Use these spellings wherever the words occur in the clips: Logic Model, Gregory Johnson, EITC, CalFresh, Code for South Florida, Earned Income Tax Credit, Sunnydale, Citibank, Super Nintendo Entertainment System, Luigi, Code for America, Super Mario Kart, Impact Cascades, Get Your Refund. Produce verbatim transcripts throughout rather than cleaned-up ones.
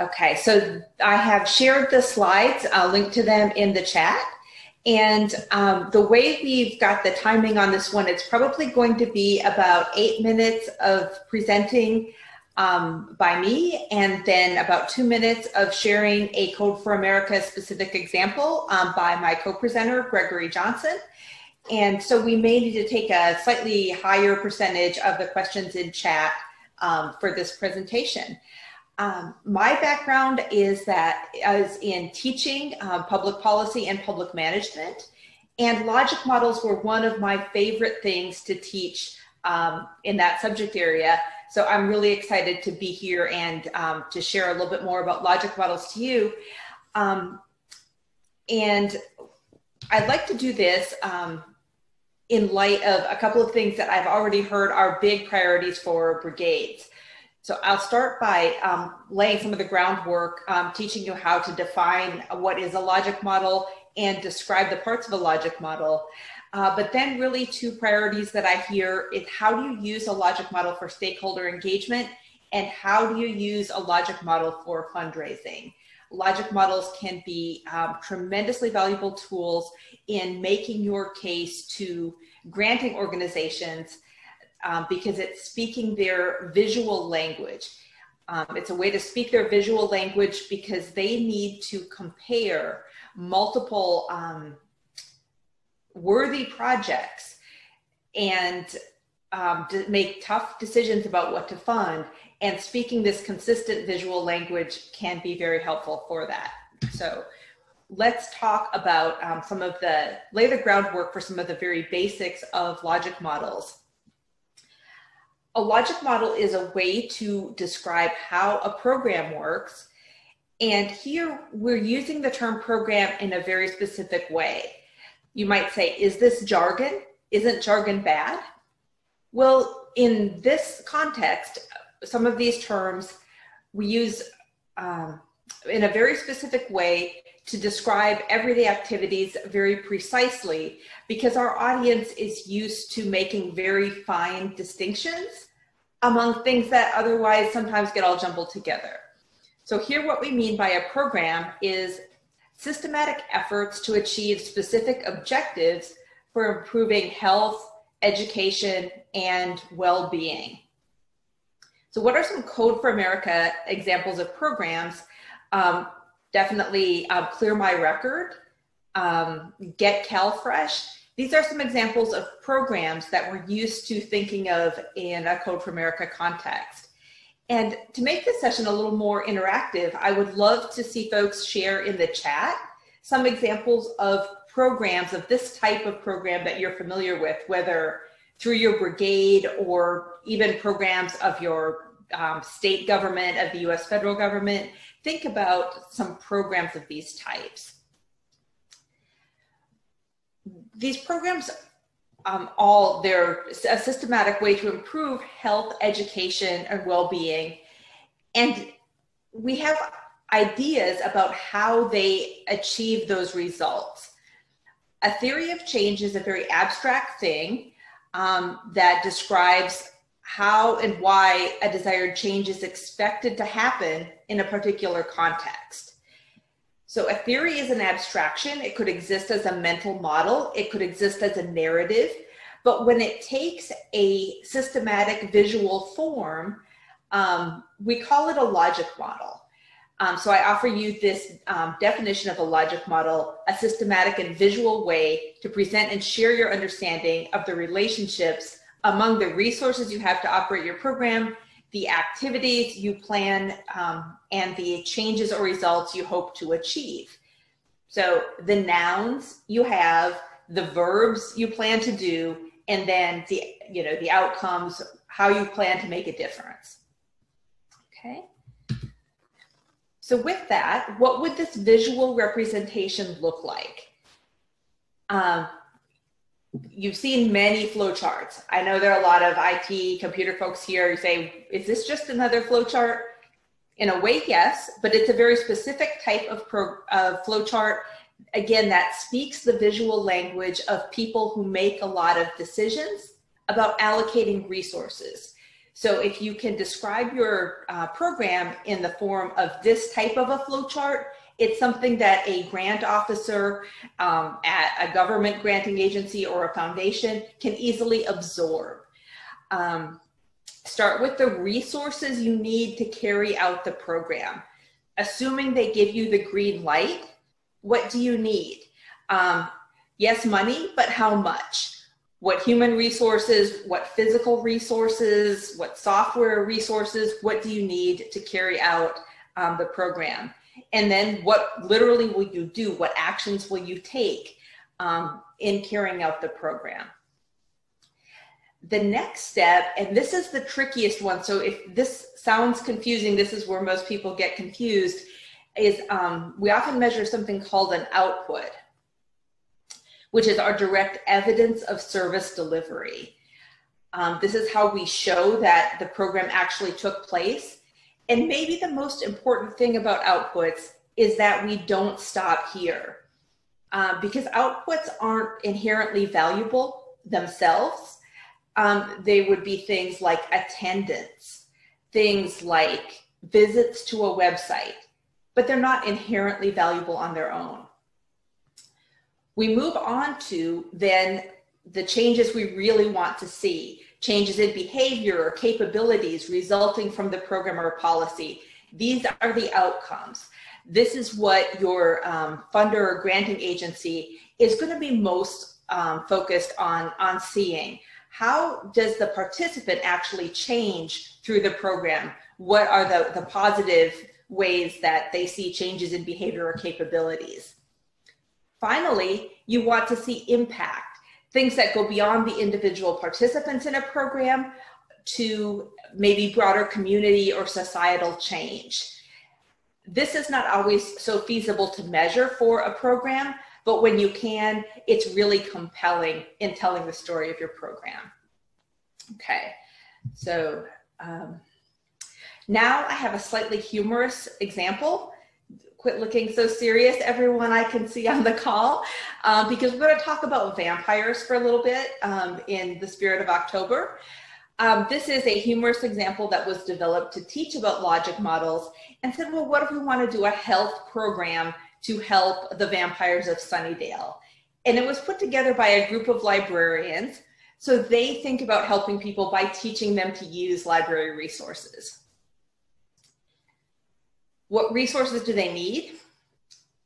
Okay, so I have shared the slides. I'll link to them in the chat. And um, the way we've got the timing on this one, it's probably going to be about eight minutes of presenting um, by me, and then about two minutes of sharing a Code for America specific example um, by my co-presenter, Gregory Johnson. And so we may need to take a slightly higher percentage of the questions in chat um, for this presentation. Um, my background is that as in teaching uh, public policy and public management, and logic models were one of my favorite things to teach um, in that subject area. So I'm really excited to be here and um, to share a little bit more about logic models to you. Um, and I'd like to do this um, in light of a couple of things that I've already heard are big priorities for brigades. So I'll start by um, laying some of the groundwork, um, teaching you how to define what is a logic model and describe the parts of a logic model. Uh, but then really two priorities that I hear is how do you use a logic model for stakeholder engagement, and how do you use a logic model for fundraising? Logic models can be um, tremendously valuable tools in making your case to granting organizations, Um, because it's speaking their visual language. Um, it's a way to speak their visual language because they need to compare multiple um, worthy projects and um, to make tough decisions about what to fund. And speaking this consistent visual language can be very helpful for that. So let's talk about um, some of the, lay the groundwork for some of the very basics of logic models. A logic model is a way to describe how a program works. And here we're using the term program in a very specific way. You might say, is this jargon? Isn't jargon bad? Well, in this context, some of these terms we use um, in a very specific way to describe everyday activities very precisely, because our audience is used to making very fine distinctions among things that otherwise sometimes get all jumbled together. So here what we mean by a program is systematic efforts to achieve specific objectives for improving health, education, and well-being. So what are some Code for America examples of programs? Um, Definitely uh, Clear My Record, um, Get CalFresh. These are some examples of programs that we're used to thinking of in a Code for America context. And to make this session a little more interactive, I would love to see folks share in the chat some examples of programs, of this type of program that you're familiar with, whether through your brigade or even programs of your Um, state government, of the U S federal government. Think about some programs of these types. These programs, um, all they're a systematic way to improve health, education, and well-being. And we have ideas about how they achieve those results. A theory of change is a very abstract thing um, that describes how and why a desired change is expected to happen in a particular context. So a theory is an abstraction. It could exist as a mental model. It could exist as a narrative. But when it takes a systematic visual form, um, we call it a logic model. Um, so I offer you this um, definition of a logic model: a systematic and visual way to present and share your understanding of the relationships among the resources you have to operate your program, the activities you plan, um, and the changes or results you hope to achieve. So the nouns you have, the verbs you plan to do, and then the, you know, the outcomes, how you plan to make a difference. Okay. So with that, what would this visual representation look like? Um, You've seen many flowcharts. I know there are a lot of I T computer folks here who say, is this just another flowchart? In a way, yes, but it's a very specific type of pro, uh, flowchart, again, that speaks the visual language of people who make a lot of decisions about allocating resources. So if you can describe your uh, program in the form of this type of a flow chart, it's something that a grant officer um, at a government granting agency or a foundation can easily absorb. Um, start with the resources you need to carry out the program. Assuming they give you the green light, what do you need? Um, yes, money, but how much? What human resources, what physical resources, what software resources, what do you need to carry out um, the program? And then what literally will you do? What actions will you take um, in carrying out the program? The next step, and this is the trickiest one, so if this sounds confusing, this is where most people get confused, is um, we often measure something called an output, which is our direct evidence of service delivery. Um, this is how we show that the program actually took place. And maybe the most important thing about outputs is that we don't stop here, uh, because outputs aren't inherently valuable themselves. Um, they would be things like attendance, things like visits to a website, but they're not inherently valuable on their own. We move on to then the changes we really want to see, changes in behavior or capabilities resulting from the program or policy. These are the outcomes. This is what your um, funder or granting agency is going to be most um, focused on, on seeing. How does the participant actually change through the program? What are the, the positive ways that they see changes in behavior or capabilities? Finally, you want to see impact, things that go beyond the individual participants in a program to maybe broader community or societal change. This is not always so feasible to measure for a program, but when you can, it's really compelling in telling the story of your program. Okay, so um, now I have a slightly humorous example. Quit looking so serious, everyone I can see on the call, uh, because we're gonna talk about vampires for a little bit um, in the spirit of October. Um, this is a humorous example that was developed to teach about logic models and said, well, what if we wanna do a health program to help the vampires of Sunnydale? And it was put together by a group of librarians. So they think about helping people by teaching them to use library resources. What resources do they need?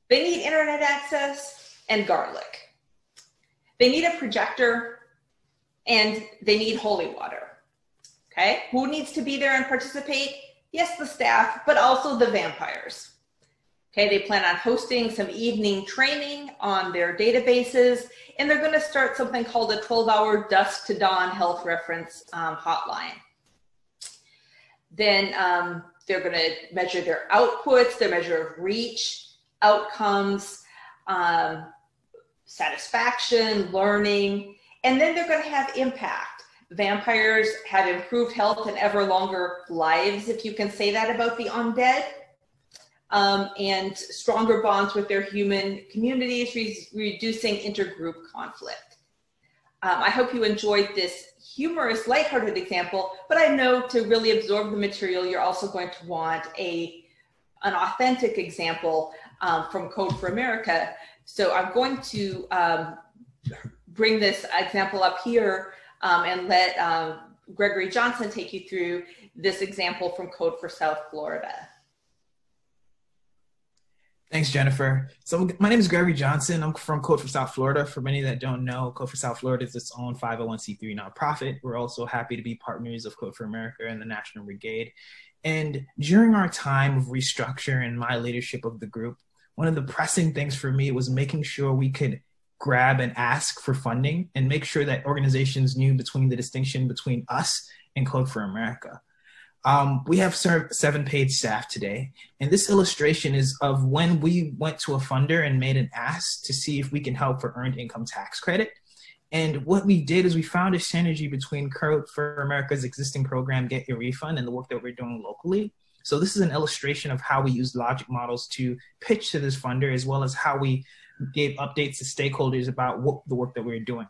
They need internet access and garlic. They need a projector and they need holy water. Okay, who needs to be there and participate? Yes, the staff, but also the vampires. Okay, they plan on hosting some evening training on their databases, and they're going to start something called a twelve hour dusk to dawn health reference um, hotline. Then um, they're going to measure their outputs, their measure of reach, outcomes, um, satisfaction, learning, and then they're going to have impact. Vampires have improved health and ever longer lives, if you can say that about the undead. Um, and stronger bonds with their human communities, re reducing intergroup conflict. Um, I hope you enjoyed this humorous, lighthearted example, but I know to really absorb the material, you're also going to want a, an authentic example um, from Code for America. So I'm going to um, bring this example up here um, and let um, Gregory Johnson take you through this example from Code for South Florida. Thanks, Jennifer. So my name is Gregory Johnson. I'm from Code for South Florida. For many that don't know, Code for South Florida is its own five oh one c three nonprofit. We're also happy to be partners of Code for America and the National Brigade. And during our time of restructure and my leadership of the group, one of the pressing things for me was making sure we could grab and ask for funding and make sure that organizations knew between the distinction between us and Code for America. Um, we have served seven paid staff today, and this illustration is of when we went to a funder and made an ask to see if we can help for Earned Income Tax Credit. And what we did is we found a synergy between Code for America's existing program, Get Your Refund, and the work that we're doing locally. So this is an illustration of how we use logic models to pitch to this funder, as well as how we gave updates to stakeholders about what, the work that we're doing.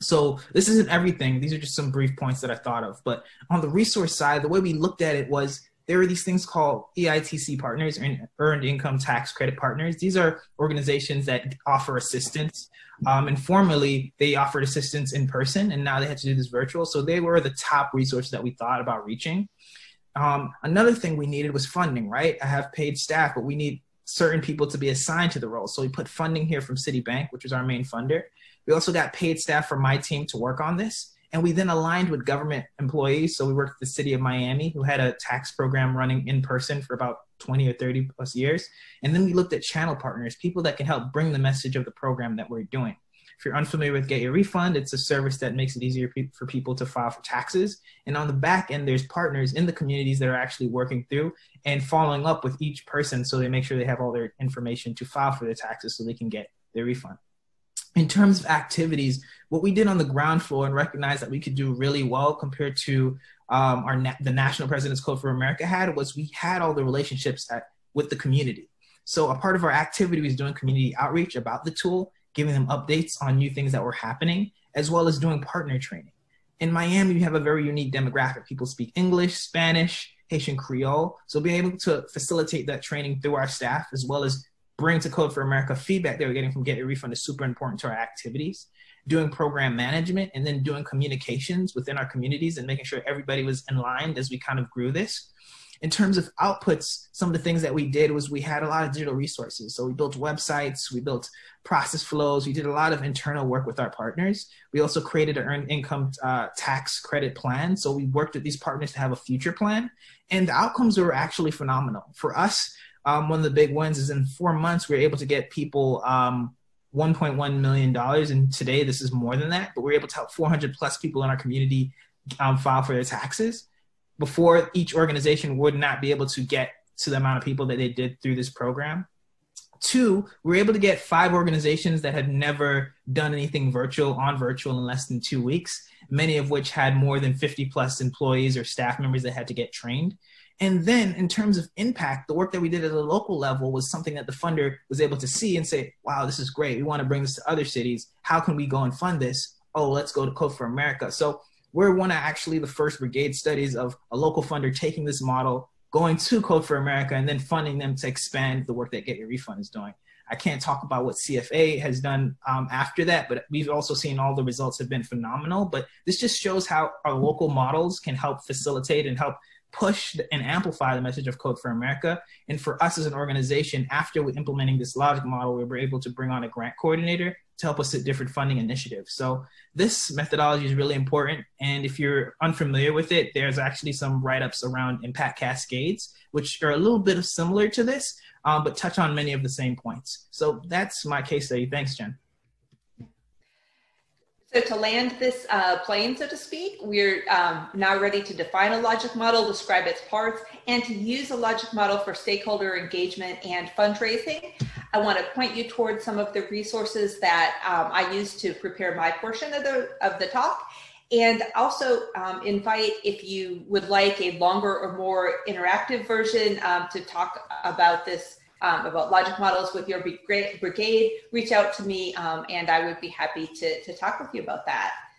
So this isn't everything. These are just some brief points that I thought of. But on the resource side, the way we looked at it was there are these things called E I T C partners, and Earned Income Tax Credit partners. These are organizations that offer assistance. Um, and formerly, they offered assistance in person, and now they had to do this virtual. So they were the top resource that we thought about reaching. Um, another thing we needed was funding, right? I have paid staff, but we need certain people to be assigned to the role. So we put funding here from Citibank, which was our main funder. We also got paid staff from my team to work on this. And we then aligned with government employees. So we worked with the city of Miami, who had a tax program running in person for about twenty or thirty plus years. And then we looked at channel partners, people that can help bring the message of the program that we're doing. If you're unfamiliar with Get Your Refund, it's a service that makes it easier pe- for people to file for taxes. And on the back end, there's partners in the communities that are actually working through and following up with each person so they make sure they have all their information to file for their taxes so they can get their refund. In terms of activities, what we did on the ground floor and recognized that we could do really well compared to um, our na- the National President's Code for America had was we had all the relationships at, with the community. So a part of our activity was doing community outreach about the tool, giving them updates on new things that were happening, as well as doing partner training. In Miami, we have a very unique demographic. People speak English, Spanish, Haitian Creole. So being able to facilitate that training through our staff, as well as bring to Code for America feedback they were getting from Get Your Refund, is super important to our activities. Doing program management and then doing communications within our communities and making sure everybody was in line as we kind of grew this. In terms of outputs, some of the things that we did was we had a lot of digital resources. So we built websites, we built process flows, we did a lot of internal work with our partners. We also created an earned income uh, tax credit plan. So we worked with these partners to have a future plan. And the outcomes were actually phenomenal. For us, um, one of the big ones is in four months, we were able to get people um, one point one million dollars. And today, this is more than that, but we were able to help four hundred plus people in our community um, file for their taxes. Before, each organization would not be able to get to the amount of people that they did through this program. Two, we were able to get five organizations that had never done anything virtual on virtual in less than two weeks, many of which had more than fifty plus employees or staff members that had to get trained. And then in terms of impact, the work that we did at a local level was something that the funder was able to see and say, wow, this is great. We want to bring this to other cities. How can we go and fund this? Oh, let's go to Code for America. So we're one of actually the first brigade studies of a local funder taking this model, going to Code for America, and then funding them to expand the work that Get Your Refund is doing. I can't talk about what C F A has done um, after that, but we've also seen all the results have been phenomenal. But this just shows how our local models can help facilitate and help push and amplify the message of Code for America. And for us as an organization, after we're implementing this logic model, we were able to bring on a grant coordinator to help us at different funding initiatives. So this methodology is really important. And if you're unfamiliar with it, there's actually some write-ups around Impact Cascades, which are a little bit of similar to this, um, but touch on many of the same points. So that's my case study. Thanks, Jen. So to land this uh, plane, so to speak, we're um, now ready to define a logic model, describe its parts, and to use a logic model for stakeholder engagement and fundraising. I want to point you towards some of the resources that um, I used to prepare my portion of the, of the talk, and also um, invite, if you would like a longer or more interactive version um, to talk about this, Um, about logic models with your brigade, reach out to me um, and I would be happy to, to talk with you about that.